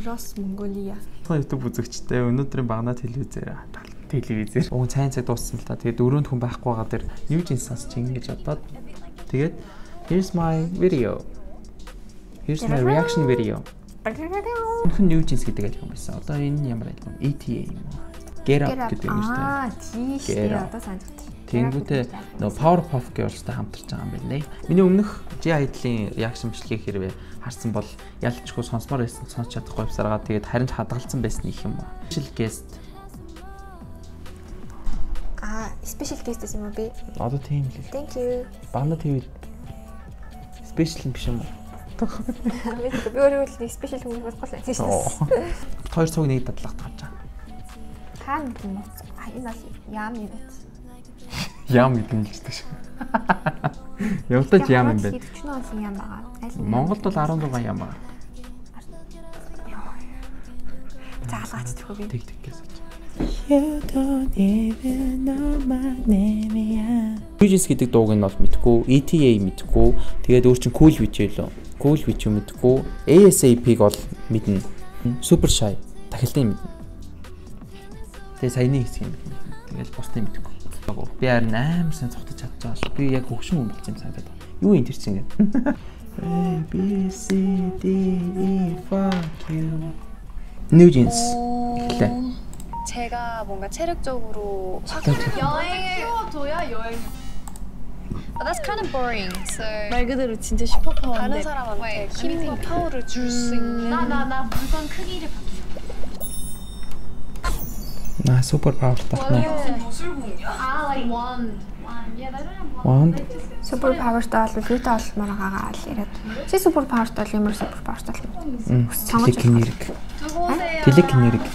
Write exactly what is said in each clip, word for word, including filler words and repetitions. Ross Mongolia. Та YouTube үзэгчтэй өнөөдрийн багнаа телевизээр телевизээр уун цайн цаг дууссан л та. Тэгээд өрөөнд хүн байхгүй байгаа дээр NewJeans-аас чинь ингэж бодоод тэгээд here's my video. Here's my reaction video. NewJeans гэдэг айлхан байсан. Одоо энэ ямар айлхан? E T A юм уу? Get up гэдэг юм шүү дээ. Аа, тийшээ одоо санагдчих. Тэнгүүтээ нөгөө Powerpuff Girls-тай хамтарч байгаа юм байна. Миний өмнөх G I D-ийн reaction бичлэгийг хэрвээ харсан бол ялчгүй сонсомоор байсан сонсч чадахгүй явсараа тэгээд харин ч хадгалсан байсан их юм ба. Special guest. Аа, special guest гэсэн юм бэ? Одоо тийм л. Thank you. Багна Т В-д special биш юм уу? Би өөрөө л нэг special хүмүүс болох байсан шүү дээ. Хоёр цаг нэг дадлага тавьж байгаа. Хаан гэдэг нь аа энэ бас яам юм бэ? Яам гэдэг нь л гэдэг шиг. Явлаач яам юм бэ? Монголд бол сорок яам байгаа. Заалгаач тэрхүү би. Тэг тэг гэсэн. NewJeans гэдэг дууг нь бол мэдгүй, E T A мэдгүй, тэгээд өөр чинь cool video лөө. Cool video мэдгүй, A S A P-г ол мэднэ. Super shy тахилтын мэднэ. Тэгээ саяны хэсэг юм. Тэгэл бусдын мэдгүй. Би харин амар сайн цогтож чадчихсан. Би яг хөгшин хүн болж юм санагдаад байна. Юу энэ төр чинь гээд. A B C D E F Q. NewJeans эхлэв. 제가 뭔가 체력적으로 여행을 키워줘야 여행. That's kind of boring. So 말 그대로 진짜 슈퍼파워. 다른 사람한테 힘과 파워를 줄 수 있는. 나 나 나 물건 크기를 바뀌. 나 super power 딱네. 아, like wand. Wand. Super power таал бид олмор байгаа л яриад. Чи super power таал ямар super power таал юм? Телекинерик. Телекинерик.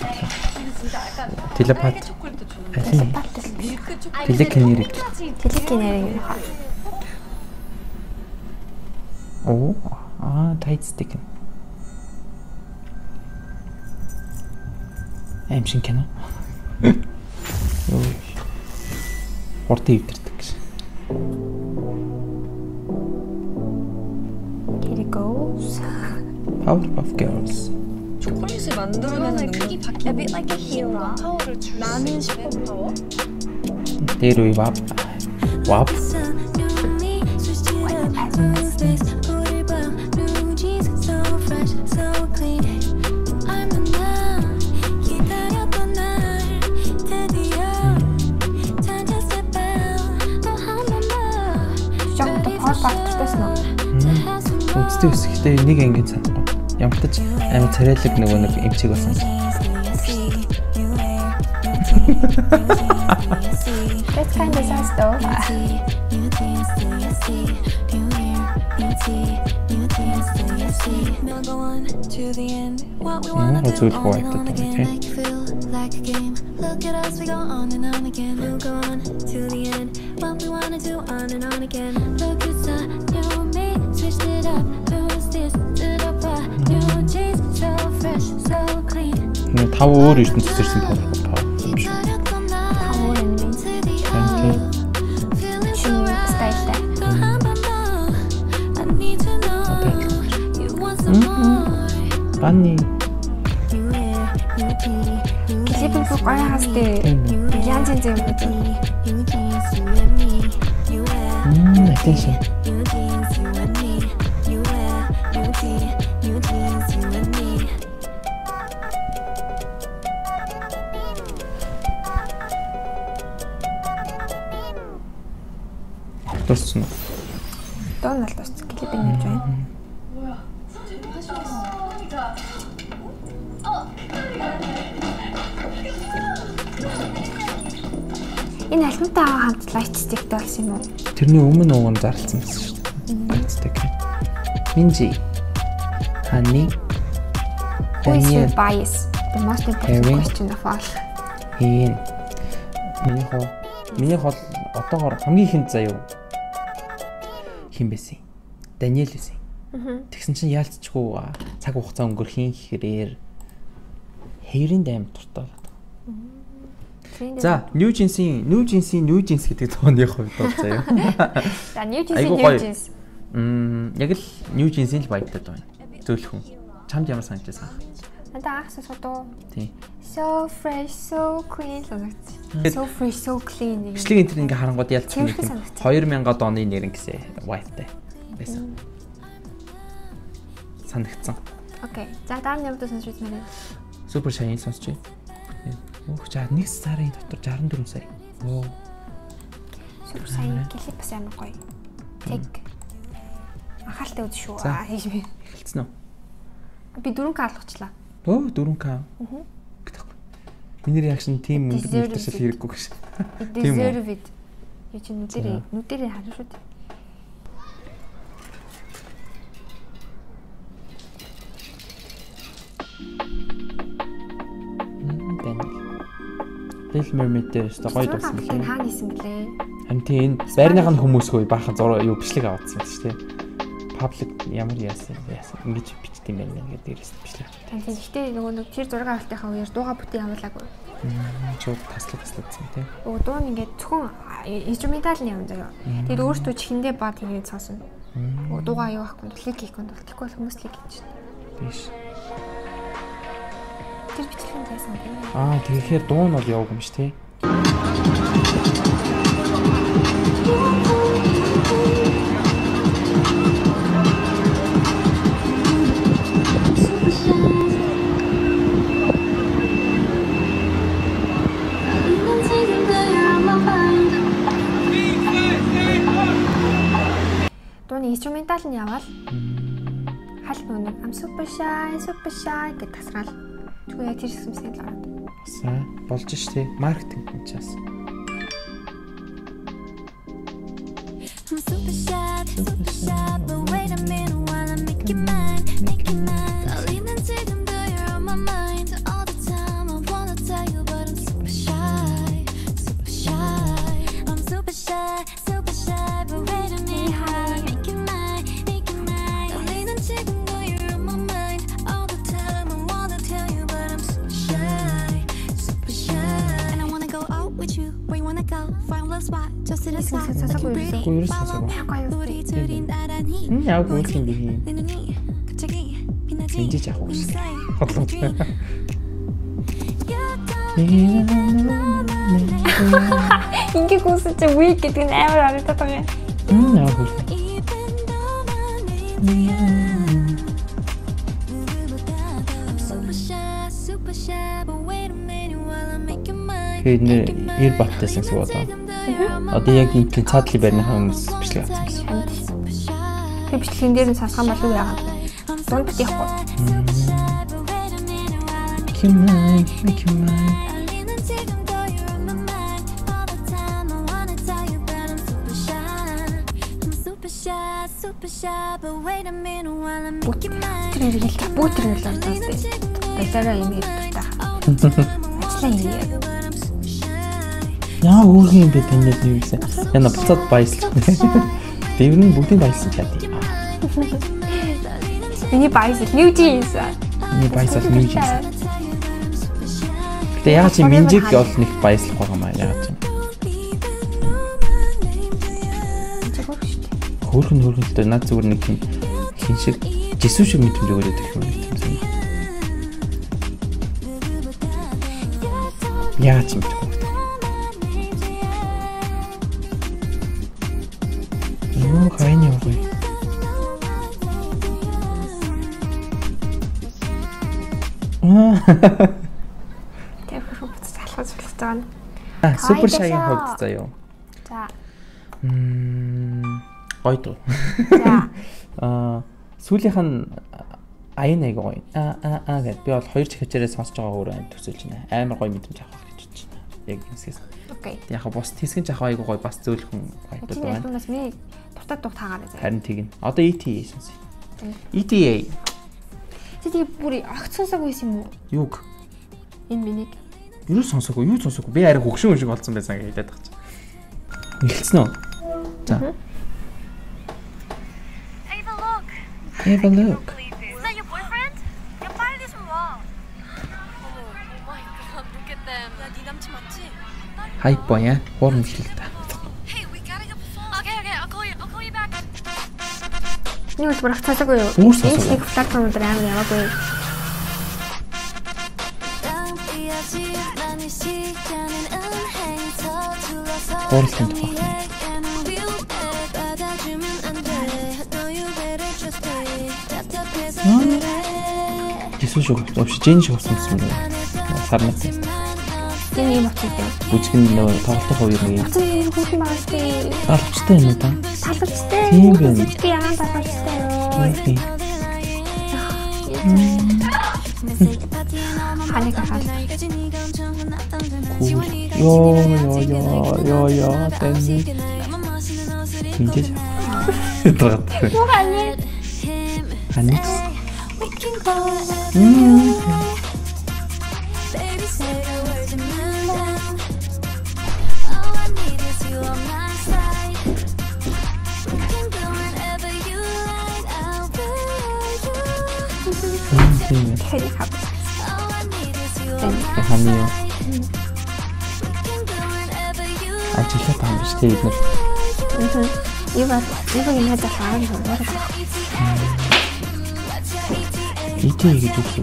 Телепат. Телекинерик. Телекинерик. Оо, аа, тайцдаг. Аим шин кино. Ой. Ортой өвдөрдөг гэсэн. Here it goes. Powerpuff Girls. 초콜릿을 만들어내는 크기 바뀌는. A bit like a hero. 나는 슈퍼파워. 데로이 밥. 밥. Үзтэй үсгэхдээ нэг ингэж санахгүй. Ямтаж амин царайлаг нөгөө нэг эмчиг болсон. That's kind of sad though. What do you want to do? Switched it up, lose this, stood up for new jeans, so fresh, so clean. 네, 다 오월에 있는 스트레스 받을 것 같아. 아니. 기집애 부끄러워 할 때, 미안 진짜 못해. 음, 알겠어. Дурсан уу? Донал дурсан клип нэмж байна. Оо. Энэ альбомтай аваа хамт лайтстиктэй болсон юм уу? Тэрний өмнө уг нь зарлсан гэсэн шүү дээ. Лайтстик. Минжи. Хани. Daniel Bias. The most important question of all. Ийн. Миний хоо. Миний хоо одоогор хамгийн ихэнд заяа. Хин байсан. Даниэл байсан. Тэгсэн чинь яалцчихгүй цаг хугацаа өнгөрөхийн хэрээр хэрийн дайм дуртай болоод. За, NewJeans-ийн NewJeans-ийн NewJeans гэдэг тооны хувьд бол заяа. За, NewJeans-ийн NewJeans. Мм, яг л NewJeans-ийн л баяртай байна. Зөөлхөн. Чамд ямар санагдсан? 나한테 서도 so fresh, so clean so fresh, so clean 이게 인터넷 харангууд ялцсан юм. two thousand оны нэрэн гэсэн white байсан. санагдсан. Окей. За дараа нь яваад сонсч үзмээрэй. Супер шайн сонсч байна. Өх жаа нэг сарын дотор sixty-four сая. Оо. Супер шайн клип бас амар гоё. Тэг. Ахаалтай үз шүү. Аа хийж би. Эхэлсэн үү? Би four K алгачлаа. Оо four K. Аа. Миний реакшн тийм юм дээр төсөл хэрэггүй гэж. Тийм үү? Deserve it. Юу ч нүдэрээ нүдэрээ харна шүү дээ. Хэлмэмтэй өстой гоё дуусан билээ. Хаа нисэн билээ? Амтын байрных нь хүмүүсгүй баахан зураг юу бичлэг аваадсан шүү дээ. Паблик ямар яасан яасан ингэж бичдэг юм байна гэдэг дээрээс бичлэг. Тэгвэл ихтэй нөгөө нэг тэр зураг авалтынхаа үеэр дууга бүтэн явуулаагүй. Чууд таслаг таслагдсан тийм. Өө дуу нь ингээд зөвхөн инструментал нь явна заяа. Тэгэд өөртөө чихэндээ ба тэгээд цаасан. Өө дуугаа юу ахгүй клик хийх юм бол тэгэхгүй хүмүүс лиг хийж байна. Биш. Аа тэгэхээр дуу нь бол яваг юм ш тий. Дууны инструментал нь яваал хаал нэг I'm super shy, super shy гэж тасрал. Тэгвэл тэр хэсэг юмсээ л ороод. Сайн болж штий. Маркетинг юм чаас. Яг үүсгэн бий. Энд ч яг үүсгэн. Ингээ гүсэж week гэдэг нь амар харагдаад байгаа юм. Мм яг үүсгэн. Хөөе ир баттайсан суу одоо. Одоо яг энэ цаадлын байрны хүмүүс бичлэг авсан. Тэг бичлэгэн дээр нь сасгаан болов яагаад? Дунд битэхгүй. Кимай, кимай. Бүтрэргэлээ, бүтрэргэлээ таас. Баяраа юм хэлдэг та. Ажлаа хийе. Яа өөрхийн бэ тэнд юу вэ? Яна буцаад баяслах. Тэврийн бүгдийг баялсан ч яа. Миний байс NewJeans. Миний байс NewJeans. Тэ яа чи Минжиг бол нэг баяслах гом аа яа чи. Хөөрхөн хөөрхөнтэй над зүгээр нэг хин шиг Жесүү шиг мэдрэмж өгөөд ирэх юм гэсэн. Яа чи тэр хөрөв буц залхаж байгаа. Аа, супер шагийн хувьд заяа. За. Мм, гоё дуу. За. Аа, сүүлийнх нь аян аяг гоё. Аа, аа, аа гэд би бол хоёр чихээрээ сонсож байгаа өөрөө ань төсөөлж байна. Амар гоё мэдрэмж авах гэж бодож байна. Яг юмсээс. Окей. Яг бос тэсгэнж авах аяг гоё бас зөөлхөн гоё дуу байна. Тэр бас миний дуртай дуу таагаад байна. Харин тэгнэ. Одоо E T A сонсоо. E T A. Тэгээ бүрий огт сонсоогүй юм уу? Юг. Энэ миний. Юу сонсоогүй, юу сонсоогүй. Би арай хөгшин шиг болсон байсан гэж хэлээд байгаа ч. Эхэлсэн үү? За. Have a look. Have a look. Is that your boyfriend? Your body is wrong. Oh my god, look at them. Bloody damn much. Хай боя. Хорн хэлдэг. Юу ч барах цаагүй юу? Нэг платформ дээр амар яваагүй. 기술적으로도 없이 진식으로 썼습니다. 사람한테. 찐이 막히게. 무치킨이라고 다섯 거기로. 찐이 고기 맛있게. 다섯 시대입니다. 다섯 시대. 찐이면. 찐이야 다섯 시대요. 아니가 요요요요요 댄스 인제죠 또 같아 뭐 아니 아니 음 K-pop. Jeg har mere. Ej, det er bare beskæbnet. Mhm. Jeg var lige med at have det her. E T A ikke du så.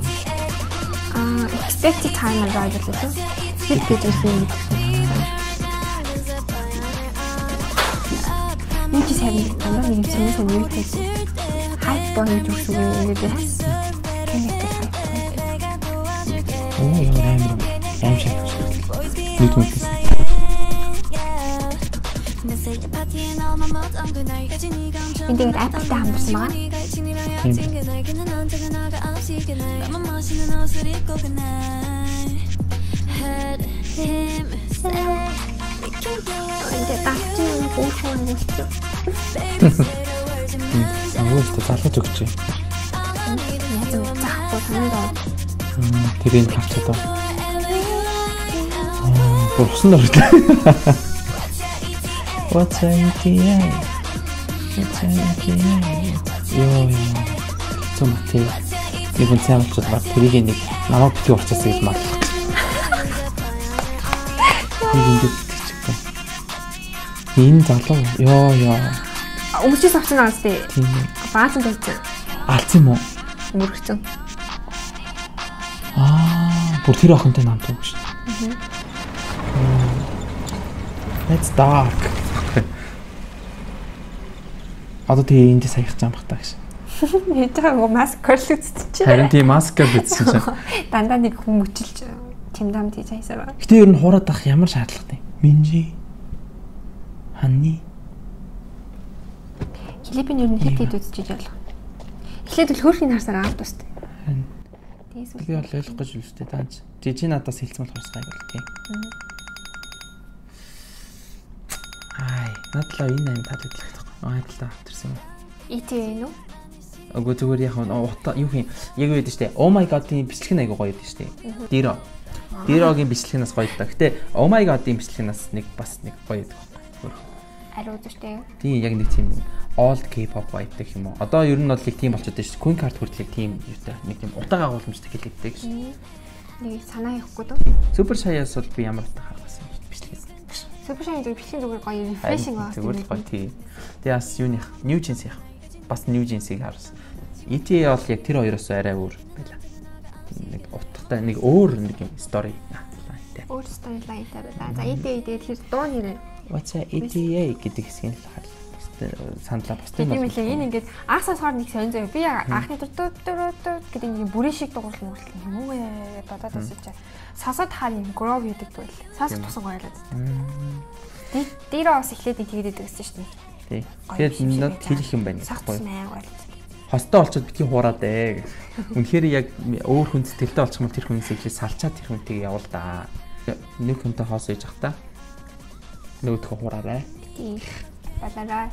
Ah, expected time er der ikke så. Helt det er sådan. Nu kan jeg ikke tage noget, men jeg synes at nu kan. Hej, bare du så det der. 오우 이거 라임으로 라임샷 물도 못했어 근데 랩할 때 한번 쓰마? 응 근데 낙지는 고소한 거 싶죠? 응 어렸을 때 따로 죽지 되게 값졌다. 아, 그걸 무슨 노래다. What's an E T A? What's an E T A? 이거 좀 막대. 이번 생각보다 막 들리겠네. 나만 비교 없었어 이거 막. 이게 진짜. 인자다. 야야. 혹시 잡지 않았을 때. 맞은 거 있지. 알지 뭐. 모르겠죠. 아, 보티라 근데 난 또 혹시. It's dark. 아도 대 인제 사이가 막다 그치. 이따가 마스크를 쓰지. 다른 뒤 마스크를 쓰지. 단단히 고무칠죠. 김담 뒤에 있어라. 근데 이런 호라 딱 ямар шаардлагатай. 민지, 한니. Филиппин ер нь хэд хэд үзчихэж байлаа. Эхлээд л хөөрхийн харсаар авд тустай. Би бол ойлгох гэж үлдээ таанч. Жижиг надаас хэлсэн болох юмстай байл тий. Ай, надлаа энэ аим таалагдах тох. Айдлаа автерсэн юм. E T A нү? Агуу зүгээр яг утаа юу юм. Яг үед штэ. Oh my god-ийн бичлэг нэг гоё байдж штэ. Дэро. Дэрогийн бичлэг нас гоё та. Гэтэ oh my god-ийн бичлэг нас нэг бас нэг гоё байдаг байхгүй. Ариу үстэй юу? Тий, яг нэг тийм old K-pop байдаг юм уу? Одоо ер нь бол яг тийм болчиход байна шүү. Queen card хүртэл тийм юутай нэг тийм утаагаа гуулмжтай хэлэгддэг шүү. Нэг санаа явахгүй дөө. Супер шаяас бол би ямар утаа харгасан бичлэг. Супер шаяа дээр бичлэг зүгээр гоё refreshing аа. Зүгээр гоё тий. Тэгээ бас юуны NewJeans яах. Бас NewJeans-ийг харсан. E T A бол яг тэр хоёроос арай өөр байла. Нэг утгатай нэг өөр нэг юм story. Өөр story line тавилаа. За E T A дээр тэр дуу нэрээ. What's an E T A гэдэг хэсгийг л харсан. 산다 봤을 때 맞아. 얘는 이게 악사 서른 이 전쟁 비야 악이 뚜뚜뚜뚜 гэдэг нэг бүрэншиг дугуурлан үүсэл юм уу бодоод үзчихээ. Сасад харин гроу гэдэг байл. Сасад тусан гоёлаад. Тэг дээрээс эхлээд тэгээд идэв гэсэн шүү дээ. Тий. Тэгээд над хэлэх юм байна. Сахгүй. Хостой олцоод битгий хуураад ээ. Үнэхээр яг өөр хүн зэтгэлтэй олчих юм тэр хүнээс эхлээд салчаад тэр хүнтэйгээ явуул да. Нэг хүнтэй хоос ийж ах та. Нөгөөх хуураарай. Тий. Бадаа.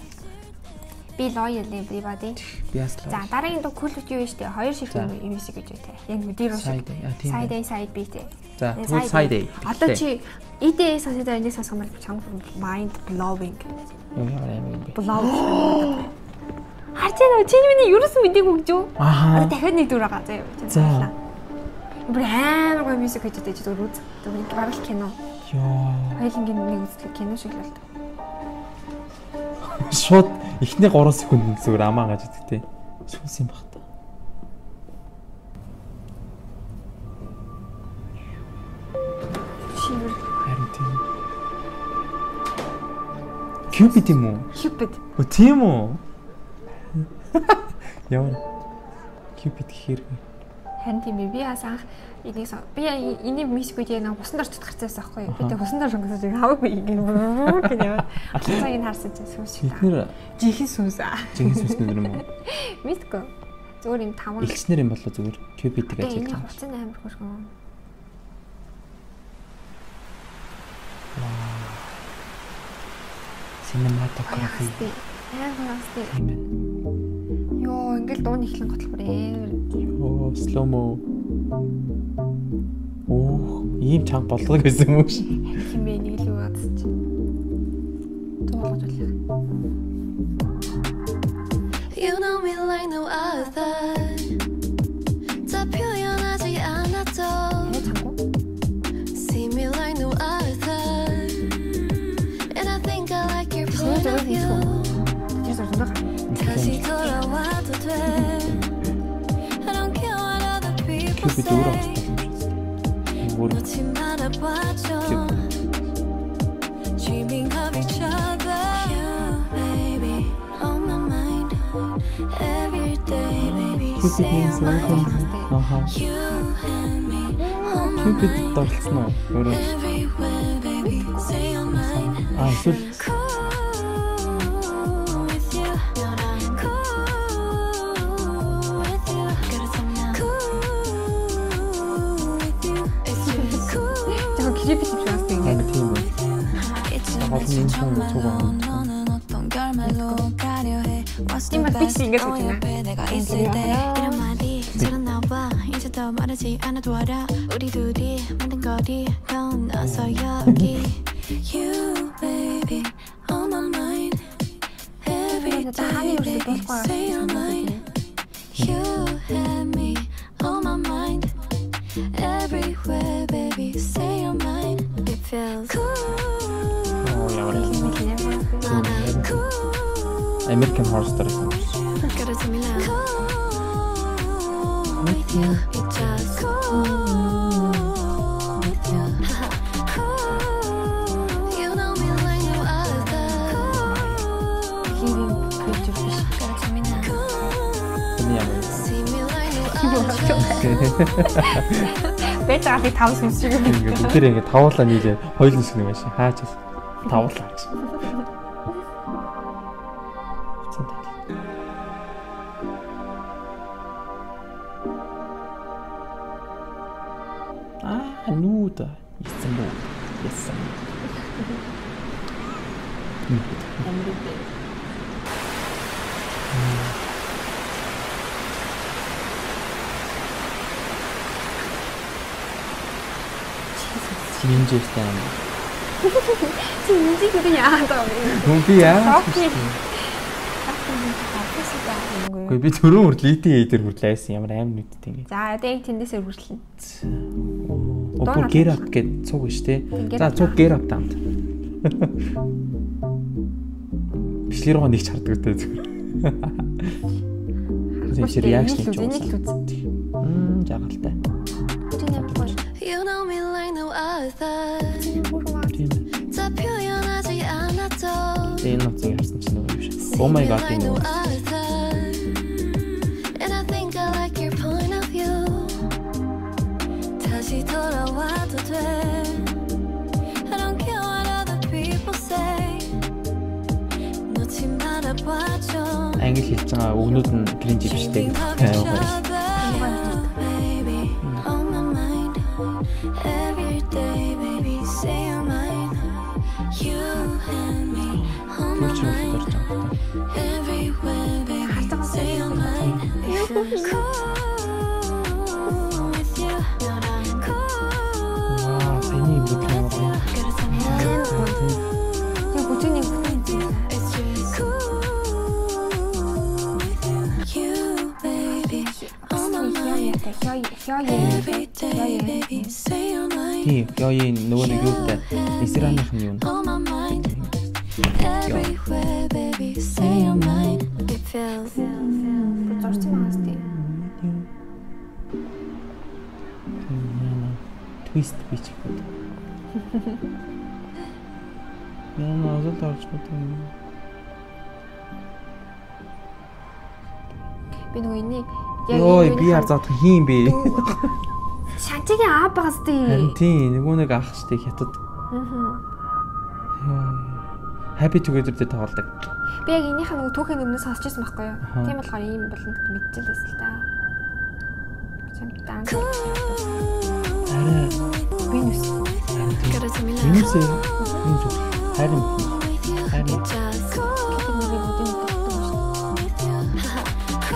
Би loyal everybody. За дараагийн дуу клип юу вэ штэ? Хоёр ширхэг юм эсэ гэж үү те. Яг мэдэр уу штэ. Side A side B те. За side A. Одоо чи E T A side A энэ сонсгом бол чанга mind blowing. Blowing. Хартаа чи миний юусэн мэдээгүй юм гэж үү? Аа. Дахиад нэг дүр байгаа заяа. За. Брэм гоо мьюзик гэж үү те зүгээр үз. Тэгвэл бараг кино. Йоо. Хоёлынгийн нэг үзлэг кино шиг л байна. Шууд эхний three секунд зүгээр амаа гаж идэх тий. Сүнс юм баг та. 큐피티 뭐? 큐피티. 뭐 뒤에 뭐? 야옹. 큐피티 хэрэг. Харин тийм би яасаа энийг би энийг мисгүйдээ нэг усан дор чутгарсан байсан байхгүй юу? Би тэг усан дор өнгөсөж хаваагүй юм. Киньяа. Алсаа ин харсан чинь сүнс шиг. Эдгээр жихэн сүнс аа. Жихэн сүнс нэр юм уу? Мэдгүй. Зүгээр юм таван. Илчнэр юм болоо зүгээр 큐피티г ажиглаж байгаа. Усан амар хөөрхөн. Cinematography. Аа, хэвээр. Йоо, ингээл дуун ихлэн готлохоор ээ. Йоо, slow mo. Оо, ийм чанга болгодог байсан юм шиг. Хин бэ нэг л удаач. Дуурж байлаа. You know me like no other. 자 표현하지 않아도. 왜 자꾸? See me like no other. And I think I like your point of view. 진짜 좋다. 다시 돌아와도 돼. I don't care what other people say. 놓지 말아봐줘. Dreaming of each other. You baby on my mind every day. Baby stay on my mind. You and me on my mind everywhere. Baby stay on my mind. American Horror Story. Nuda jest samą, jest samą. Cięcie jest tam. Cięcie to nie adam. Mówię. Гэхдээ би төрөө хүртэл и тэ эй дээр хүртэл айсан ямар амар нүдтэй ингээ. За тэ эй тэндээс хүртэл. Опор гэрап гэд цуг биш те. За цуг гэрап таамт. Бичлэргөө нэг чарддаг үү те зүгээр. Зиншэр реакшн хийж байгаа. Мм жагалтай. You know me like no other. За пёянажи анато. Энэ нүцгэн харсан ч нэг юм шиг. Oh my god энэ үү. I don't care what other people say. 놓지 말아봐줘. англи хэлж байгаа өгнүүд нь кринж биштэй. Тий, яа яа нөгөө нэг юу вэ? Исраныхын юу? Everywhere baby say your mind it feels George Master. Twist бич. Яа надад орж бодсон. Би нөгөө энийг яг юу би яар зах хийм бэ? Шантигийн аа багс тий. Тийм нөгөө нэг ах штий хятад. Аа. Happy together дээр тоглодог. Би яг энийх нөгөө түүхийн өмнө сонсч байсан байхгүй юу? Тийм болохоор ийм болно гэж мэдчихсэн л та. Чамтан. Арай. Би нүссэн. Гараа зэмлээ. Нүссэн. Нүссэн. Харин харин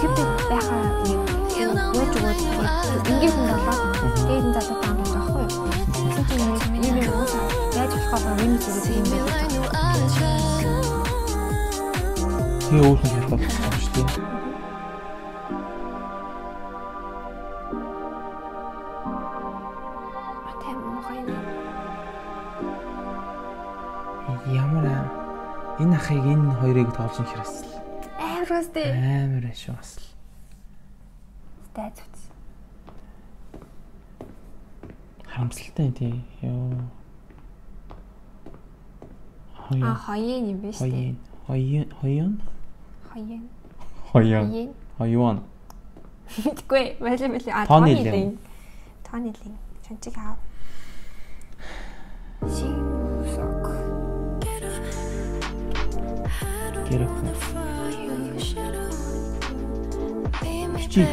Тэ уусан хэлбэл шүү дээ. Атам мохайна. Ямар энэ ахыг энэ хоёрыг тоолсон хэрэгсэл. Амар үстэй. Амар шүү бас л. Стат үз. Харамсалтай тий. Йоо. А хаяа юм биш тий. Хаяа хаяа Хаян. Хаян. Хаян. Мэдгүй. Мали мали. А тооны лин. Тооны лин. Чанчиг аа. Синсок. Гэрэх. Чиг.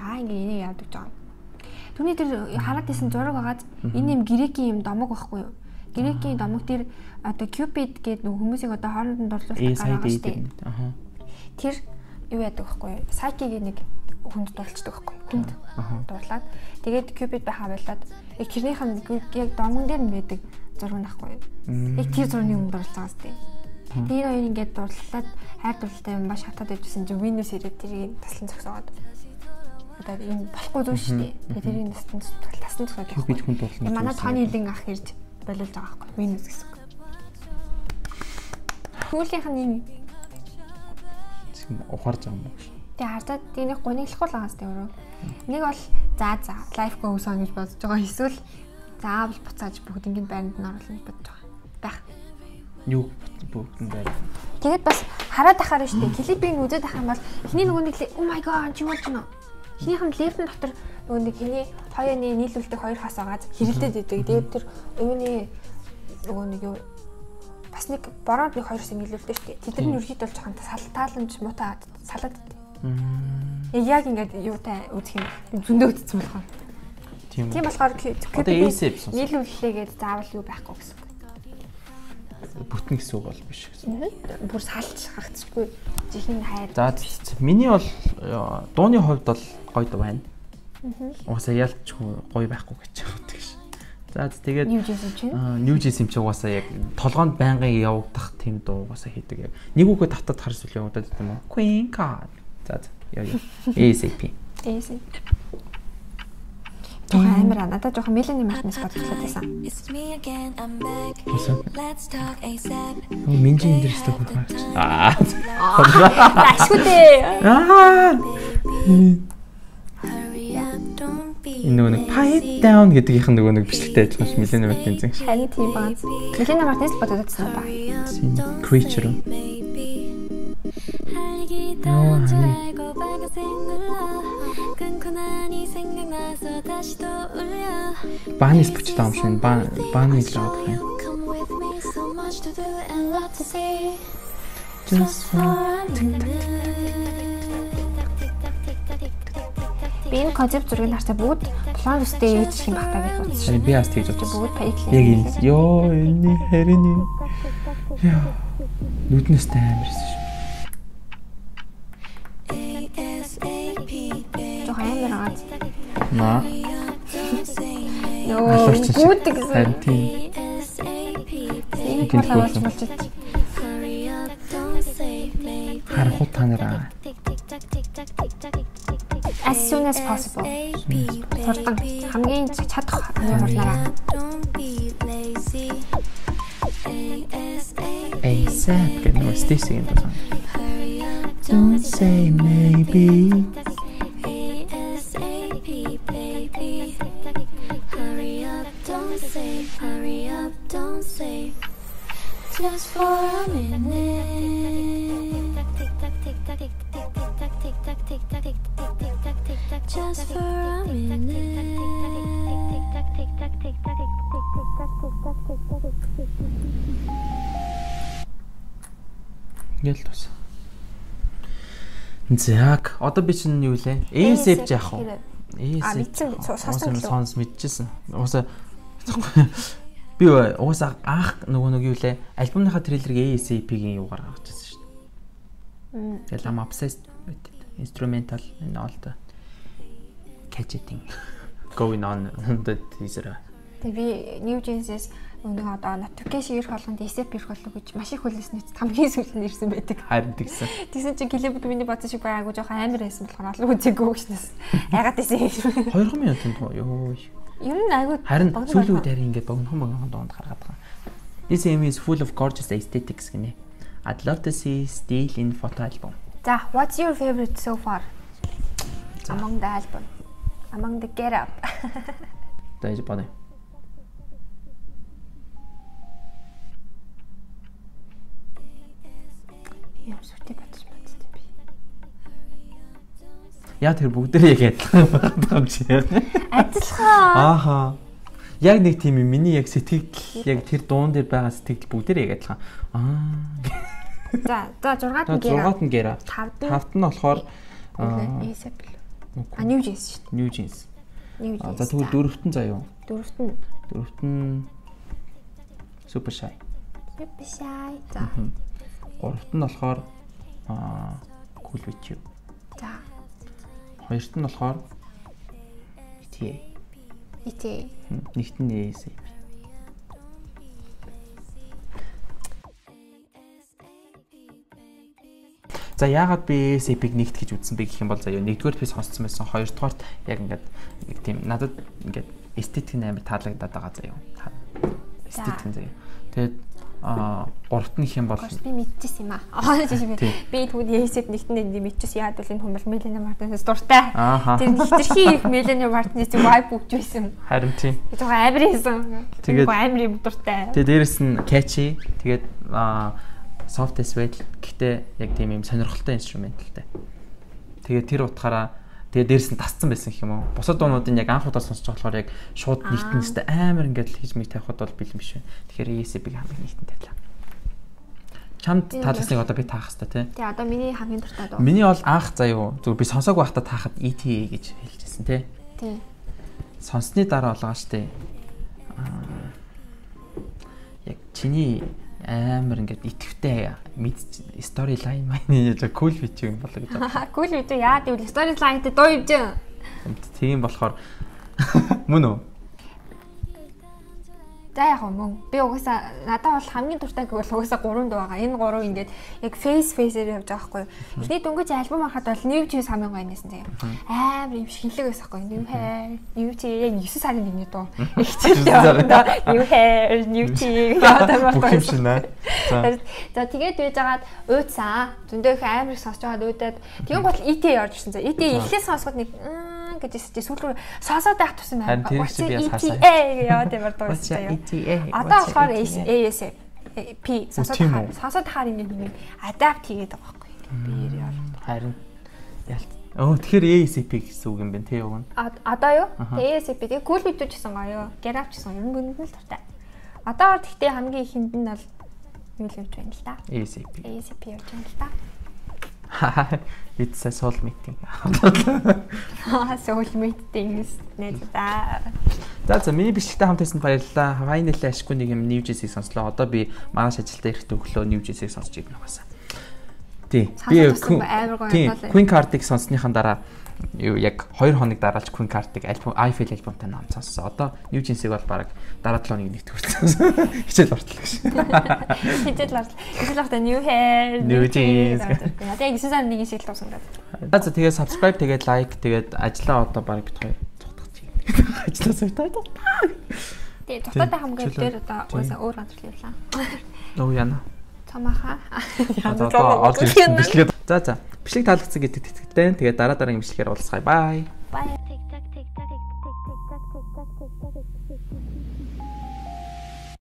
Аа ингэ энийг яадаг жаа. Түүний дээр хараад исэн зураг байгааз энэ юм грекийн юм домог байхгүй юу? Грекийн домог дээр одоо Cupid гээд нөх хүмүүсийг одоо хооронд нь дурлуулдаг гараа штэ. Аха. Тэр юу яадаг байхгүй юу? Psyche-ийн нэг хүнд дурлцдаг байхгүй юу? Хүнд. Аха. Дурлаад тэгээд Cupid байхаа байлаад яг тэрнийх нь яг домон дээр нь байдаг зураг байхгүй юу? Яг тэр зургийн юм дурлцаагаас тий. Тэр хоёр ингээд дурлалаад хайр дурлалтай юм ба шатаад явжсэн чинь Venus ирээд тэрийг таслан зогсоогоод. Одоо энэ болохгүй зүйл шүү дээ. Тэгээд тэрийг таслан таслан зогсоогоод. Би хүн дурлал. Манай тооны хилэн ах ирж болиулж байгаа байхгүй. Venus гэсэн үг. Хүүлийнх нь юм. Зин ухаарч байгаа юм байна. Тэг хардаад тэнийх гониглахгүй л байгаас тэ өөрөө. Нэг бол заа заа лайф гоу сон гэж бодож байгаа эсвэл заавал буцааж бүгд ингээд байранд нь оруулах гэж бодож байгаа. Байх. Юу бүгдэн байв. Тэгээд бас хараад ахаар нь шүү дээ. Клипийг үзээд ахсан бол эхний нөгөө нэг oh my god юм уу гэнэ. Эхнийх нь левн дотор нөгөө нэг хиний хоёоны нийлүүлдэг хоёр хас байгааз хэрэлдээд байдаг. Тэгээд тэр өвний нөгөө нэг юу бас нэг бороод нэг хоёроос нийлүүлдэг шүү дээ. Тэдний үржид бол жоохон салтааламж муутай салагддаг. Яг ингээд юутай үзэх юм зөндөө үтцсэн болох. Тийм. Тийм болохоор нийлүүлэхээгээд заавал юу байхгүй гэсэн. Бүтэн гэсэн үг бол биш гэсэн. Бүр салж харагдахгүй. Жихэн хайр. За миний бол дууны хувьд бол гоё дуу байна. Угаасаа ялч гоё байхгүй гэж боддог шээ. За тэгээд NewJeans юм чи угаасаа яг толгоонд байнгын явагдах тийм дуу угаасаа хийдэг яг. Нэг үгээ татад харс үл явагдаад юм уу? Queen card. За яа яа. ASAP. ASAP. Камера надад жоохон мелани махнес бодлоо байсан. Let's talk ASAP. Минь индэрстэй хөтлөж. Аа. Ашгүтэй. Аа. Нөгөө нэг pipe down гэдгийнх нь нөгөө нэг бичлэгтэй ажиллаж мелани мартин зэн. Харин тийм бааз. Мелани мартинс бодлоо байсан ба. Creature. Бааны спич таамшин баа бааны жаад хэ. Би энэ концепт зургийг харсаа бүгд план үстэй ээж шиг багтаа гэж бодсон. Би бас тэгж бодсон. Бүгд паяглаа. Яг энэ. Йоо энэ харин юм. Яа. Нүднэстэй амирсэн шүү. Наа. Йоо, гуд гэсэн. Тийм. Энийг хэлж болж байна. Харахуу та нараа. as soon as possible. хурдан хамгийн чадах хэмжээгээр хурдлаарай. ASAP гэдэг нь стейсийн тулсан. Don't say maybe. ASAP baby. Hurry up, don't say. Hurry up, don't say. Just for a minute. Just for a minute. Заг одоо би чинь юу лээ? ASAP яах вэ? ASAP сонс мэдчихсэн. Уусаа би уусаа анх нөгөө нэг юу лээ? Альбомныхаа трейлерг ASAP-ийн юу гаргаж ирсэн шүү дээ. Тэгэл ам obsessed with it. Instrumental and all the gadgeting going on that teaser. Би NewJeans-с өнөө одоо notification ирэх болгонд ASAP ирэх болов гэж маш их хүлээсэн үед хамгийн сүүлд нь ирсэн байдаг. Харин тэгсэн. Тэгсэн чинь K-pop миний бодсон шиг байгаагүй жоохон амар байсан болохоор олон үзээгүй гэснээс айгаад байсан юм. two hundred минутын тоо ёо. Ер нь айгүй. Харин сүүлийн үед харин ингээд богинохон богинохон доонд гаргаад байгаа. This M is full of gorgeous aesthetics гинэ. I'd love to see still in photo album. За, what's your favorite so far? Among the album. Among the get up. Дайж байна. Яа тэр бүгдээрээ яг адилхан байгаа юм чи. Адилхан. Ааха. Яг нэг тийм юм миний яг сэтгэл яг тэр дуун дээр байгаа сэтгэл бүгдээрээ яг адилхан. Аа. За, за six-т нь гэрээ. six-т нь гэрээ. five-т нь болохоор ASAP. А NewJeans шүү дээ. NewJeans. NewJeans. За тэгвэл дөрөвт нь заяа. Дөрөвт нь. Дөрөвт нь Super Shy. Super Shy. За. Гуравт нь болохоор аа Cool With You. За. Хоёрт нь болохоор E T A. E T A. Нэгт нь ASAP. За яагаад би ASAP-ийг нэгт гэж үзсэн бэ гэх юм бол заяа нэгдүгээр би сонссон байсан, хоёрдугаарт яг ингээд нэг тийм надад ингээд эстетик амар таалагдаад байгаа заяа. Эстетик заяа. Тэгээд аа гуравт нь хэм бол би мэдчихсэн юм аа. Би түүний ASAP нэгт нь мэдчихсэн. Яад бол энэ хүмүүс Millennium Martin-с дуртай. Тэр хитрхи их Millennium Martin-с vibe өгч байсан. Харин тийм. Би тухай амар хийсэн. Тэгээд амар дуртай. Тэгээд дээрэс нь catchy. Тэгээд аа soft as well. Гэхдээ яг тийм юм сонирхолтой инструменталтай. Тэгээд тэр утгаараа тэгээд дээрэс нь тасцсан байсан юм уу? Бусад дуунуудын яг анх удаа сонсож болохоор яг шууд нэгтэн тест амар ингээд хийж мэг тавихад бол бэлэн биш байна. Тэгэхээр ASAP-ийг хамгийн нэгтэн тавилаа. Чамд таалсныг одоо би таах хэвээр тий. Тий одоо миний хамгийн дуртай дуу. Миний бол анх заа юу зүгээр би сонсоогүй байхдаа таахад E T A гэж хэлжсэн тий. Тий. Сонсны дараа болгоо штэ. Аа. Яг чиний амар ингээд итгэвтэй мэдч story line маань яг cool video юм болоо гэж байна. Cool video яа гэвэл story line-тэй дуу юм чинь. Тийм болохоор мөн үү? За яг мөн. Би угаасаа надад бол хамгийн дуртай гэвэл угаасаа гурван дуу байгаа. Энэ гурав ингээд яг face face-ээр явж байгаа хгүй. Эхний дөнгөж альбом харахад бол NewJeans хамгийн гоё нэсэн тийм. Амар юм шиг хилэг байсан хгүй. New hair, new tea nine сарын нэг дуу. Их тийм. New hair, new tea гэдэг юм шиг байна. За тэгээд байж байгаад уйдсан. Зөндөө их амар их сонсож байгаад уйдаад тэгэн гол E T A орж ирсэн. E T A эхлээс сонсоход нэг гэж хэлсэн. Сүүлд сонсоод байх тусам байна. E T A яваад ямар дуу байсан. Одоо болохоор ASAP сонсоод хаар ингээд нэг адапт хийгээд байгаа байхгүй биээр яа. Харин ялт. Оо тэгэхээр ASAP гэсэн үг юм байна тий юу? Одоо юу? ASAP тэгээ cool video ч гэсэн гоё. Garage ч гэсэн ер нь гүнд нь л дуртай. Одоогор тэгтээ хамгийн ихэнд нь бол юу л явж байна л да. ASAP. ASAP явж байна л да. It's a soul meeting. Аа soul meeting нэ та. За за миний бичлэгтэй хамт байсанд баярлалаа. Finally ашгүй нэг юм NewJeans-ийг сонслоо. Одоо би маш ажилдаа ирэхдээ өглөө NewJeans-ийг сонсож ирнэ хасаа. Тийм. Би Queen Card-ыг сонссныхаа дараа яг хоёр хоног дараалж Queen Card-ыг альбом iFeel альбомтай нам сонссон. Одоо NewJeans-ийг бол баг дараа долоо хоногийн нэгт хүрсэн. Хичээл ортол гэж. Хичээл ортол. Хичээл ортол new hair, NewJeans. Одоо яг гисэн нэг шиг л тусна даа. За тэгээд subscribe тэгээд like тэгээд ажлаа одоо баг бит хоёр цогтгоч юм. Ажлаа цогтгоч. Тэгээд цогтготой хамгийн дээр одоо өөр газар л явлаа. Ноо яна. Тамаха. Одоо олж ирсэн бичлэгээ. За за. Бичлэг таалагдсан гэдэгт итгэдэг. Тэгээд дараа дараагийн бичлэгээр уулзъя. Бай. Бай.